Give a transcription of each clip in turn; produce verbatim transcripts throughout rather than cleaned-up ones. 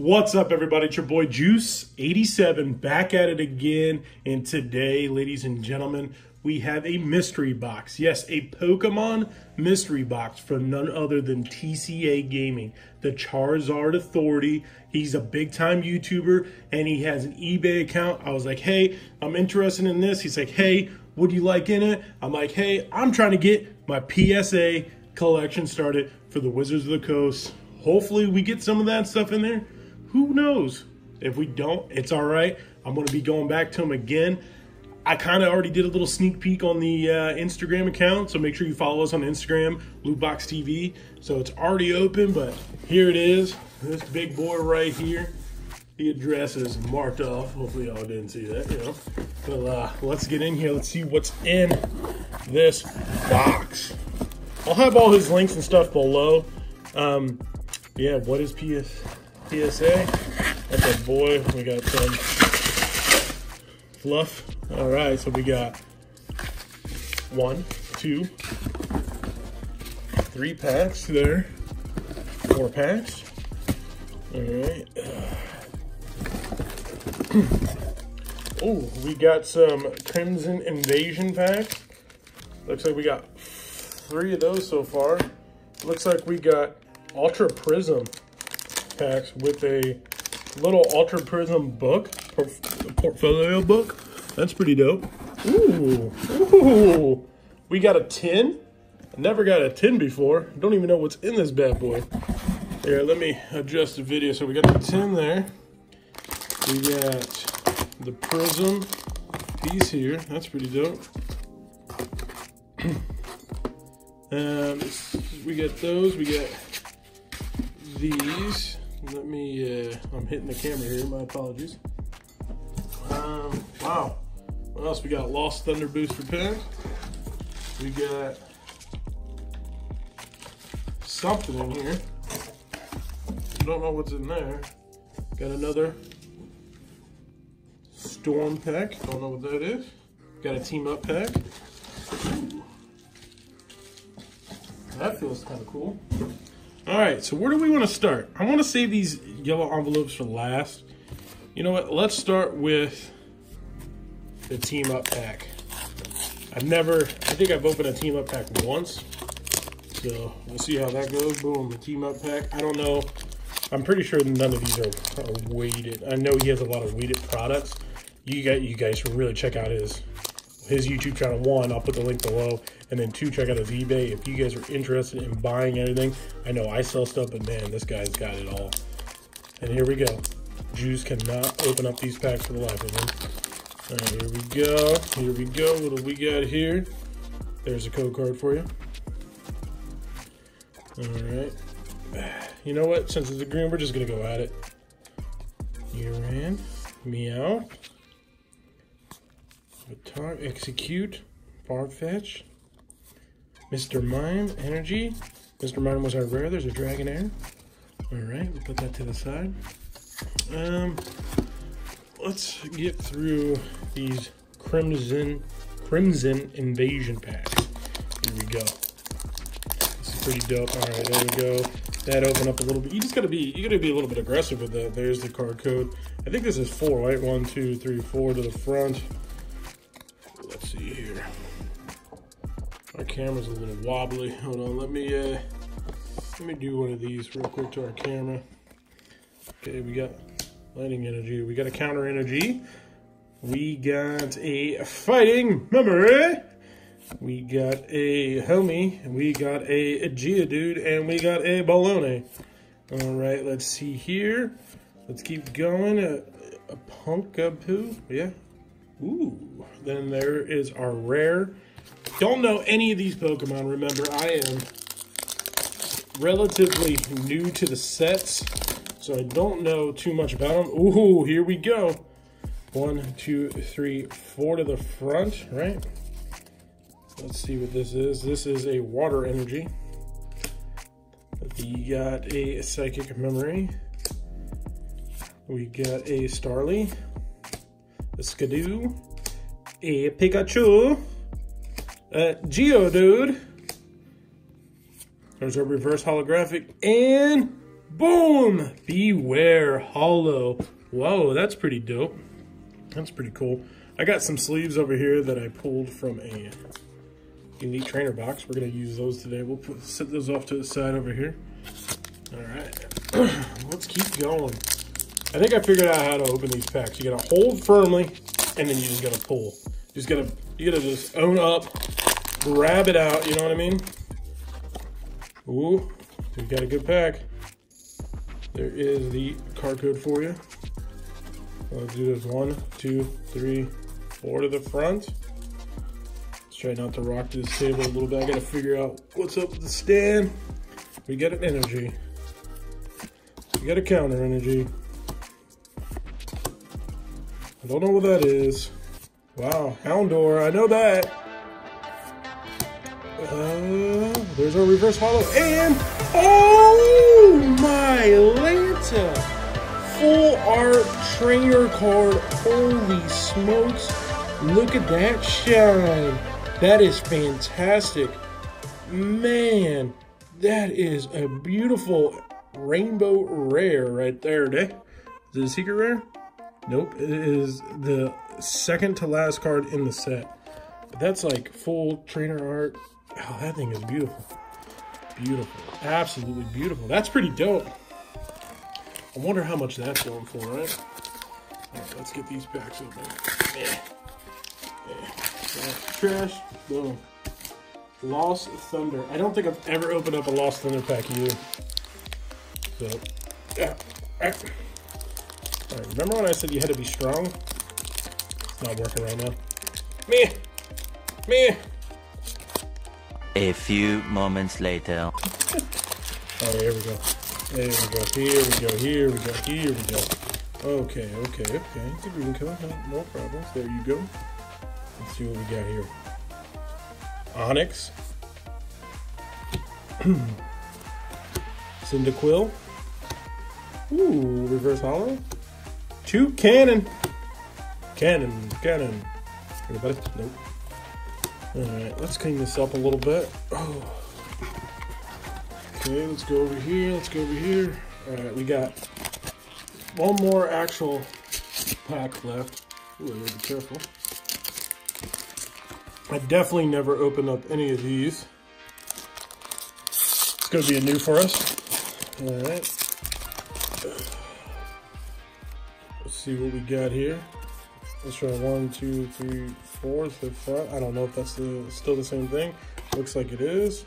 What's up, everybody? It's your boy Juice eighty-seven back at it again. And today, ladies and gentlemen, we have a mystery box. Yes, a Pokemon mystery box from none other than T C A Gaming, the Charizard Authority. He's a big-time YouTuber, and he has an eBay account. I was like, hey, I'm interested in this. He's like, hey, what do you like in it? I'm like, hey, I'm trying to get my P S A collection started for the Wizards of the Coast. Hopefully, we get some of that stuff in there. Who knows? If we don't, it's all right. I'm going to be going back to him again. I kind of already did a little sneak peek on the uh, Instagram account, so make sure you follow us on Instagram, Lootbox T V. So it's already open, but here it is. This big boy right here. The address is marked off. Hopefully y'all didn't see that, you know. But uh, let's get in here. Let's see what's in this box. I'll have all his links and stuff below. Um, yeah, what is P S? P S A, that's a boy. We got some fluff. All right, so we got one, two, three packs there, four packs. All right. Oh, we got some Crimson Invasion packs. Looks like we got three of those so far. Looks like we got Ultra Prism packs with a little Ultra Prism book, portfolio book. That's pretty dope. Ooh, ooh, we got a tin. I never got a tin before. Don't even know what's in this bad boy. Here, let me adjust the video. So we got the tin there. We got the prism piece here. That's pretty dope. um, we got those. We got these. Let me, uh, I'm hitting the camera here, my apologies. Um, wow, what else? We got Lost Thunder booster packs. We got something in here. I don't know what's in there. Got another Storm pack, don't know what that is. Got a Team Up pack. That feels kind of cool. All right, so where do we want to start? I want to save these yellow envelopes for last. You know what? Let's start with the Team Up pack. I've never, I think I've opened a Team Up pack once. So we'll see how that goes. Boom, the Team Up pack. I don't know. I'm pretty sure none of these are, are weighted. I know he has a lot of weighted products. You guys, you guys should really check out his, his YouTube channel. One, I'll put the link below. And then two, check out his eBay. If you guys are interested in buying anything, I know I sell stuff, but man, this guy's got it all. And here we go. Juice cannot open up these packs for the life of him. All right, here we go. Here we go. What do we got here? There's a code card for you. All right. You know what? Since it's a green, we're just going to go at it. Nidoran. Meow. Baton. Execute. Farfetch. Mister Mime, Energy. Mister Mime was our rare. There's a Dragonair. All right, we'll put that to the side. Um, let's get through these Crimson Crimson Invasion packs. Here we go. This is pretty dope. All right, there we go. That opened up a little bit. You just gotta be, you gotta be a little bit aggressive with that. There's the card code. I think this is four, right? One, two, three, four to the front. Let's see here. Our camera's a little wobbly. Hold on, let me uh, let me do one of these real quick to our camera. Okay, we got Lightning Energy. We got a Counter Energy. We got a Fighting Memory. We got a Homie. We got a Geodude, and we got a Baloney. All right, let's see here. Let's keep going. A, a Punkaboo. Yeah. Ooh. Then there is our rare. Don't know any of these Pokemon. Remember, I am relatively new to the sets, so I don't know too much about them. Ooh, here we go. One, two, three, four to the front, right? Let's see what this is. This is a Water Energy. We got a Psychic Memory. We got a Starly. A Skidoo. A Pikachu. Uh, Geodude. There's our reverse holographic and Boom! Beware Hollow. Whoa, that's pretty dope. That's pretty cool. I got some sleeves over here that I pulled from a Elite Trainer box. We're going to use those today. We'll put, set those off to the side over here. All right. Let's keep going. I think I figured out how to open these packs. You got to hold firmly, and then you just got to pull. You just got to, you got to just own up, grab it out, you know what I mean? Ooh, we got a good pack. There is the card code for you. Let's do this one, two, three, four to the front. Let's try not to rock this table a little bit. I gotta figure out what's up with the stand. We got an energy. We got a counter energy. I don't know what that is. Wow, Houndour, I know that. Uh, there's our reverse hollow and oh my Lanta! Full art trainer card. Holy smokes. Look at that shine. That is fantastic. Man, that is a beautiful rainbow rare right there. Is it a secret rare? Nope, it is the second to last card in the set. But that's like full trainer art. Oh, that thing is beautiful. Beautiful. Absolutely beautiful. That's pretty dope. I wonder how much that's going for, right? All right, let's get these packs open. Yeah. Yeah. Trash, trash. Boom. Lost Thunder. I don't think I've ever opened up a Lost Thunder pack either. So, yeah. All right. All right, remember when I said you had to be strong? It's not working right now. Meh. Meh. A few moments later. Oh, here we go. There we go. Here we go. Here we go. Here we go. Okay, okay, okay. I think we can come out. No problems. There you go. Let's see what we got here. Onyx. Cyndaquil. Ooh, reverse hollow. Two cannon. Cannon, cannon. Anybody? Nope. Alright, let's clean this up a little bit. Oh. Okay, let's go over here, let's go over here. Alright, we got one more actual pack left. Ooh, I gotta be careful. I definitely never opened up any of these. It's gonna be a new for us. Alright. Let's see what we got here. Let's try one, two, three, four to the front. I don't know if that's the, still the same thing. Looks like it is.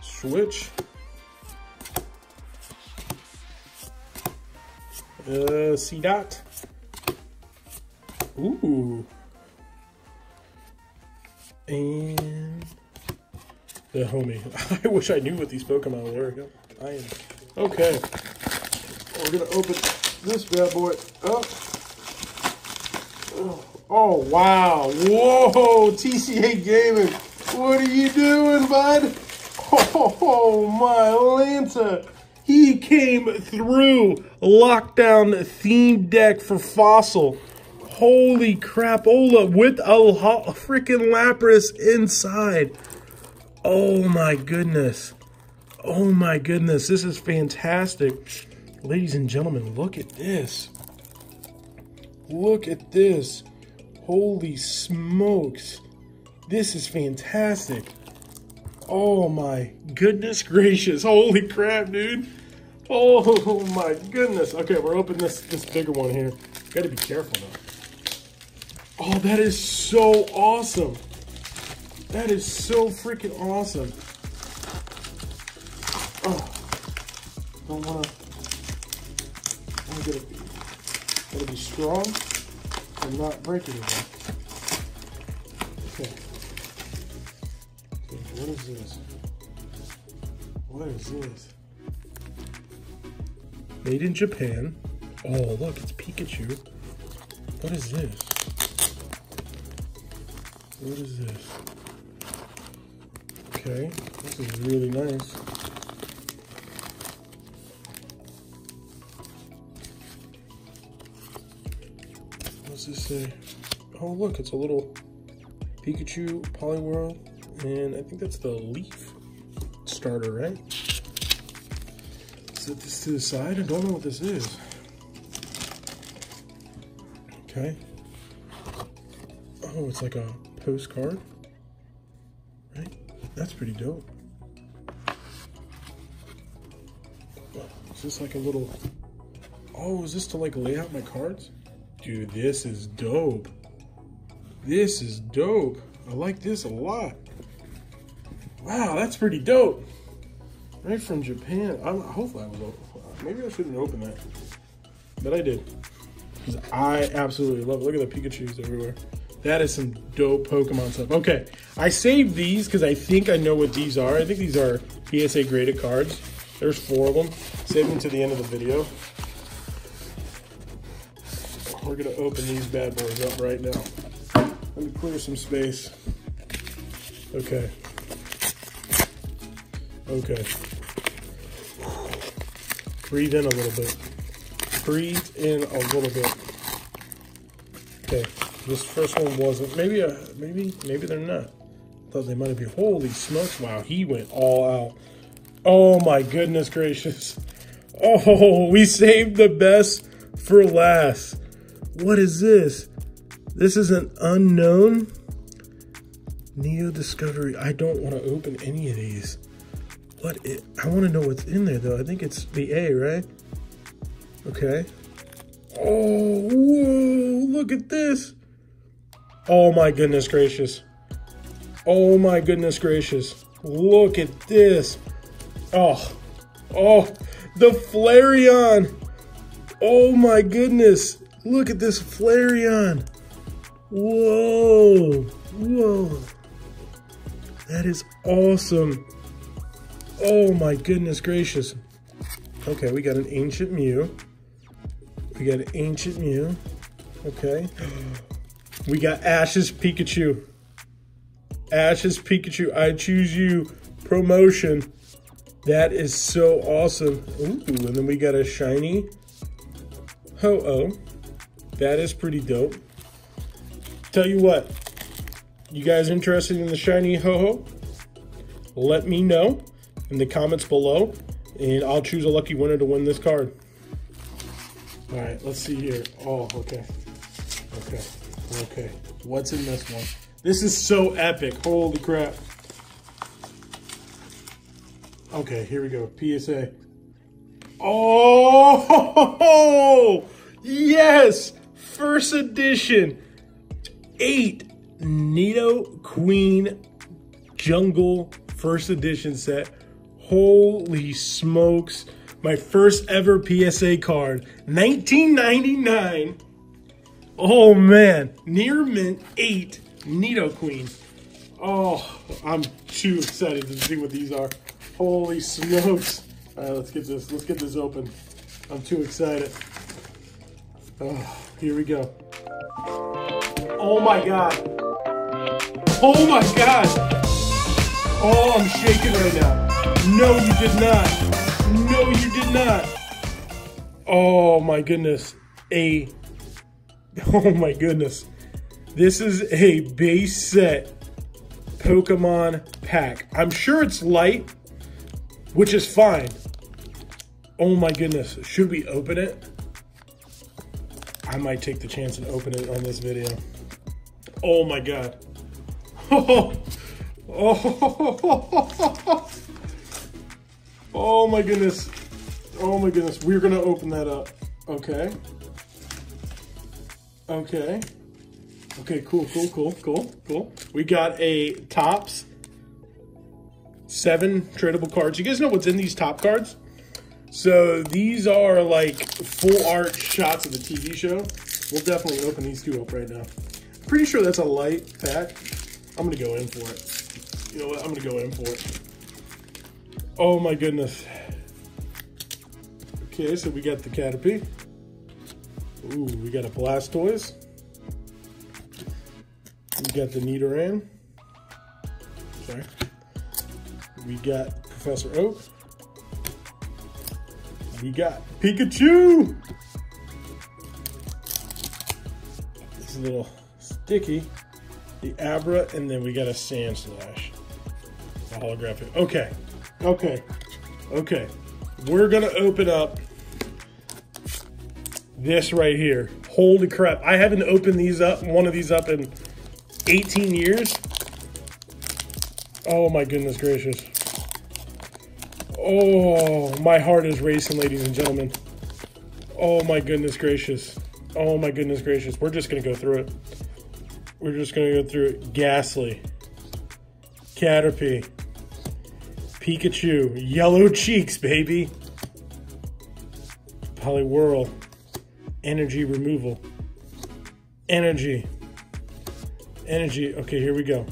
Switch. Uh, C-Dot. Ooh. And the homie. I wish I knew what these Pokemon were. I am. Okay. We're gonna open this bad boy up. Oh, wow. Whoa, T C A Gaming. What are you doing, bud? Oh, my Lanta. He came through. Lockdown theme deck for Fossil. Holy crapola with a freaking Lapras inside. Oh, my goodness. Oh, my goodness. This is fantastic. Ladies and gentlemen, look at this. Look at this. Holy smokes. This is fantastic. Oh my goodness gracious. Holy crap, dude. Oh my goodness. Okay, we're opening this this bigger one here. Gotta be careful though. Oh, that is so awesome. That is so freaking awesome. Oh, don't wanna, I'm gonna be, gotta be strong and not break anything. Okay. What is this? What is this? Made in Japan. Oh, look, it's Pikachu. What is this? What is this? Okay, this is really nice. What's this say? Oh look, it's a little Pikachu Polywhirl, and I think that's the leaf starter, right? set this to the side. I don't know what this is. Okay. Oh, it's like a postcard. Right? That's pretty dope. Is this like a little... Oh, is this to like lay out my cards? Dude, this is dope. This is dope. I like this a lot. Wow, that's pretty dope. Right from Japan. I'm, hopefully I was open. Maybe I shouldn't open that. But I did. Because I absolutely love it. Look at the Pikachus everywhere. That is some dope Pokemon stuff. Okay, I saved these because I think I know what these are. I think these are P S A graded cards. There's four of them. Save them to the end of the video. We're gonna open these bad boys up right now. Let me clear some space. Okay. Okay. Breathe in a little bit. Breathe in a little bit. Okay. This first one wasn't. Maybe a, maybe maybe they're not. I thought they might be. Holy smokes! Wow, he went all out. Oh my goodness gracious! Oh, we saved the best for last. What is this? This is an unknown Neo Discovery. I don't want to open any of these. What it, I want to know what's in there though. I think it's the A, right? Okay. Oh, whoa! Look at this. Oh my goodness gracious. Oh my goodness gracious. Look at this. Oh, oh, the Flareon. Oh my goodness. Look at this Flareon. Whoa, whoa. That is awesome. Oh my goodness gracious. Okay, we got an Ancient Mew. We got an Ancient Mew. Okay. We got Ash's Pikachu. Ash's Pikachu, I choose you promotion. That is so awesome. Ooh, and then we got a shiny Ho-Oh. That is pretty dope. Tell you what, you guys interested in the shiny Ho-Oh? Let me know in the comments below, and I'll choose a lucky winner to win this card. All right, let's see here. Oh, okay. Okay, okay. What's in this one? This is so epic. Holy crap. Okay, here we go. P S A. Oh, yes. First edition. Eight Nidoqueen Jungle first edition set. Holy smokes. My first ever P S A card, nineteen ninety-nine. Oh man, Near Mint eight Nidoqueen. Oh, I'm too excited to see what these are. Holy smokes! All right, let's get this. Let's get this open. I'm too excited. Oh, here we go. Oh my god. Oh my god. Oh, I'm shaking right now. No, you did not. No, you did not. Oh my goodness. A, oh my goodness. This is a base set Pokemon pack. I'm sure it's light, which is fine. Oh my goodness. Should we open it? I might take the chance and open it on this video. Oh my god. Oh, oh. Oh my goodness. Oh my goodness. We're going to open that up. Okay. Okay. Okay, cool, cool, cool, cool, cool. We got a Topps. Seven tradable cards. You guys know what's in these top cards? So these are like full art shots of the T V show. We'll definitely open these two up right now. I'm pretty sure that's a light pack. I'm going to go in for it. You know what? I'm going to go in for it. Oh my goodness. Okay, so we got the Caterpie. Ooh, we got a Blastoise. We got the Nidoran. Sorry. We got Professor Oak. We got Pikachu! It's a little sticky. The Abra, and then we got a Sand Slash. A holographic. Okay. Okay, okay, we're gonna open up this right here. Holy crap, I haven't opened these up, one of these up in eighteen years. Oh my goodness gracious. Oh, my heart is racing, ladies and gentlemen. Oh my goodness gracious. Oh my goodness gracious. We're just gonna go through it. We're just gonna go through it. Ghastly, Caterpie, Pikachu, Yellow Cheeks, baby. Polywhirl, energy removal, energy, energy. Okay, here we go.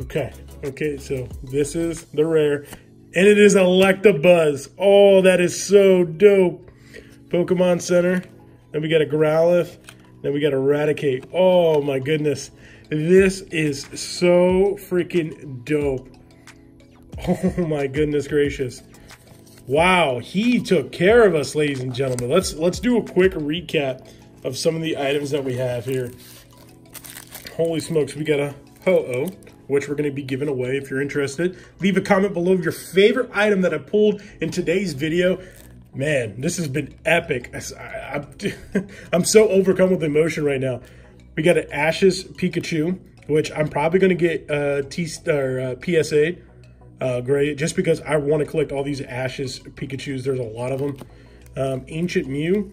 Okay, okay, so this is the rare, and it is Electabuzz. Oh, that is so dope. Pokemon Center, then we got a Growlithe, then we got Eradicate. Oh my goodness, this is so freaking dope. Oh my goodness gracious. Wow, he took care of us, ladies and gentlemen. Let's let's do a quick recap of some of the items that we have here. Holy smokes, we got a Ho-Oh, which we're going to be giving away if you're interested. Leave a comment below your favorite item that I pulled in today's video. Man, this has been epic. I, I, I'm, I'm so overcome with emotion right now. We got an Ash's Pikachu, which I'm probably going to get uh, T or uh, P S A. Uh, great, just because I want to collect all these Ash's Pikachus. There's a lot of them. Um, Ancient Mew.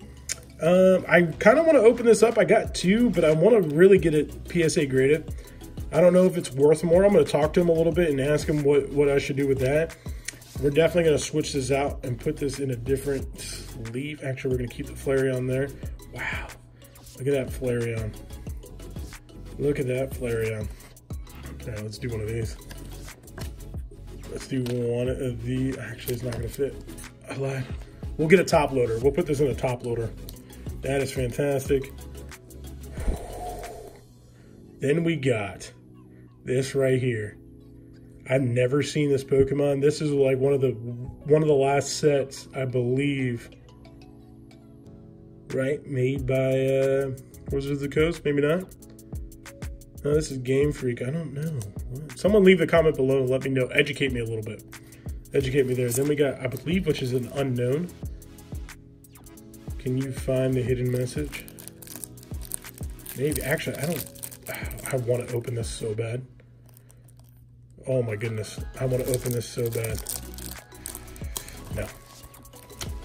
Um, I kind of want to open this up. I got two, but I want to really get it P S A graded. I don't know if it's worth more. I'm going to talk to him a little bit and ask him what, what I should do with that. We're definitely going to switch this out and put this in a different leaf. Actually, we're going to keep the Flareon there. Wow. Look at that Flareon. Look at that Flareon. Now, let's do one of these. Let's do one of the, actually it's not gonna fit, I lied. We'll get a top loader. We'll put this in a top loader. That is fantastic. Then we got this right here. I've never seen this Pokemon. This is like one of the, one of the last sets, I believe, right? Made by uh, Wizards of the Coast, maybe not. No, this is Game Freak. I don't know. What? Someone leave a comment below and let me know. Educate me a little bit. Educate me there. Then we got, I believe, which is an unknown. Can you find the hidden message? Maybe. Actually, I don't. I want to open this so bad. Oh my goodness. I want to open this so bad. No.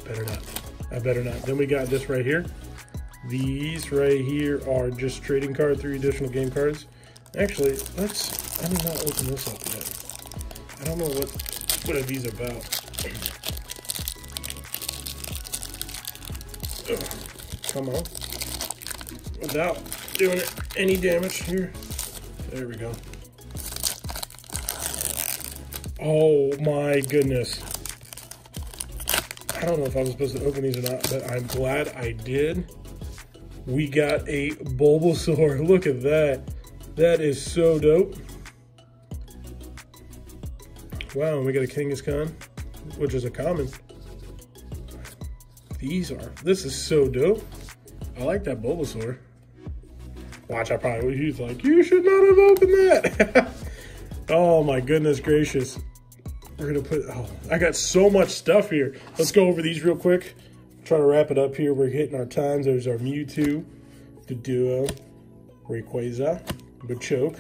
Better not. I better not. Then we got this right here. These right here are just trading card, three additional game cards. Actually, let's, I did not open this up yet. I don't know what, what are these about. Ugh, come on. Without doing any damage here. There we go. Oh my goodness. I don't know if I was supposed to open these or not, but I'm glad I did. We got a Bulbasaur. Look at that. That is so dope. Wow, and we got a Kangaskhan, which is a common. These are, this is so dope. I like that Bulbasaur. Watch, I probably, he's like, you should not have opened that. Oh my goodness gracious. We're gonna put, oh, I got so much stuff here. Let's go over these real quick. Try to wrap it up here. We're hitting our times. There's our Mewtwo, the Duo, Rayquaza, Machoke,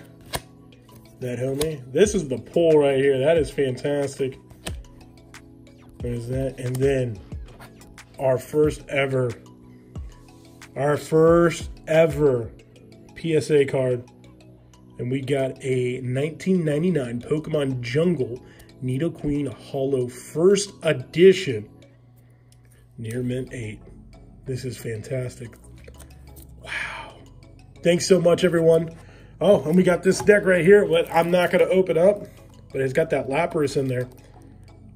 that homie. This is the pull right here. That is fantastic. There's that. And then our first ever, our first ever P S A card. And we got a nineteen ninety-nine Pokemon Jungle Nidoqueen Hollow First Edition. Near Mint eight. This is fantastic. Wow. Thanks so much, everyone. Oh, and we got this deck right here, but I'm not going to open up, but it's got that Lapras in there.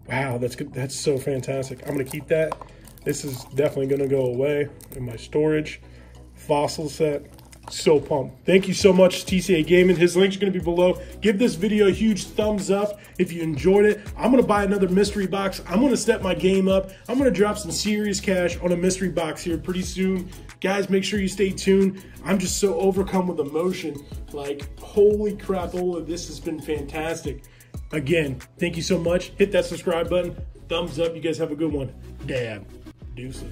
Wow, that's good. That's so fantastic. I'm going to keep that. This is definitely going to go away in my storage. Fossil set. So pumped. Thank you so much, T C A Gaming. His link's going to be below. Give this video a huge thumbs up if you enjoyed it. I'm going to buy another mystery box. I'm going to step my game up. I'm going to drop some serious cash on a mystery box here pretty soon. Guys, make sure you stay tuned. I'm just so overcome with emotion. Like, holy crapola, this has been fantastic. Again, thank you so much. Hit that subscribe button. thumbs up. You guys have a good one. Dab. Deuces.